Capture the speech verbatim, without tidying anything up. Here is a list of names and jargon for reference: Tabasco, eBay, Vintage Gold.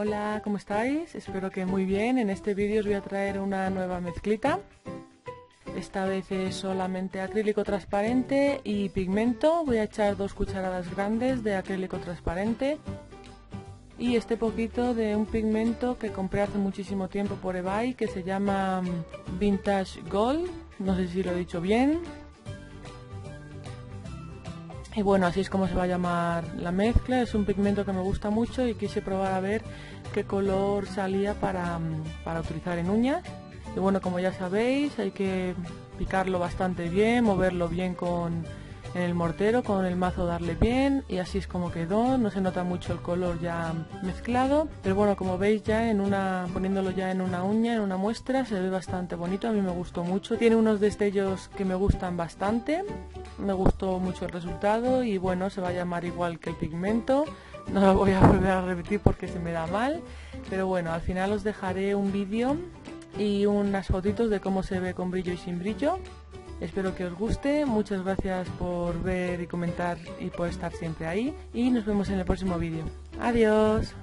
Hola, ¿cómo estáis? Espero que muy bien. En este vídeo os voy a traer una nueva mezclita. Esta vez es solamente acrílico transparente y pigmento. Voy a echar dos cucharadas grandes de acrílico transparente y este poquito de un pigmento que compré hace muchísimo tiempo por eBay, que se llama Vintage Gold, no sé si lo he dicho bien. Y bueno, así es como se va a llamar la mezcla. Es un pigmento que me gusta mucho y quise probar a ver qué color salía para, para utilizar en uñas. Y bueno, como ya sabéis, hay que picarlo bastante bien, moverlo bien con en el mortero, con el mazo darle bien, y así es como quedó. No se nota mucho el color ya mezclado, pero bueno, como veis, ya en una poniéndolo ya en una uña, en una muestra, se ve bastante bonito. A mí me gustó mucho, tiene unos destellos que me gustan bastante, me gustó mucho el resultado. Y bueno, se va a llamar igual que el pigmento, no lo voy a volver a repetir porque se me da mal, pero bueno, al final os dejaré un vídeo y unas fotitos de cómo se ve con brillo y sin brillo. Espero que os guste, muchas gracias por ver y comentar y por estar siempre ahí, y nos vemos en el próximo vídeo. ¡Adiós!